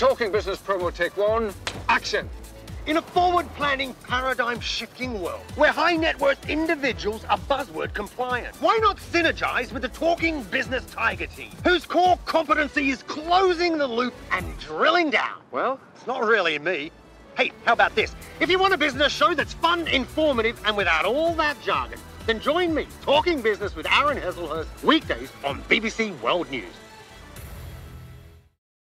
Talking Business promo take one, action. In a forward-planning, paradigm-shifting world where high-net-worth individuals are buzzword-compliant, why not synergize with the Talking Business Tiger team, whose core competency is closing the loop and drilling down? Well, it's not really me. Hey, how about this? If you want a business show that's fun, informative, and without all that jargon, then join me, Talking Business with Aaron Heslehurst, weekdays on BBC World News.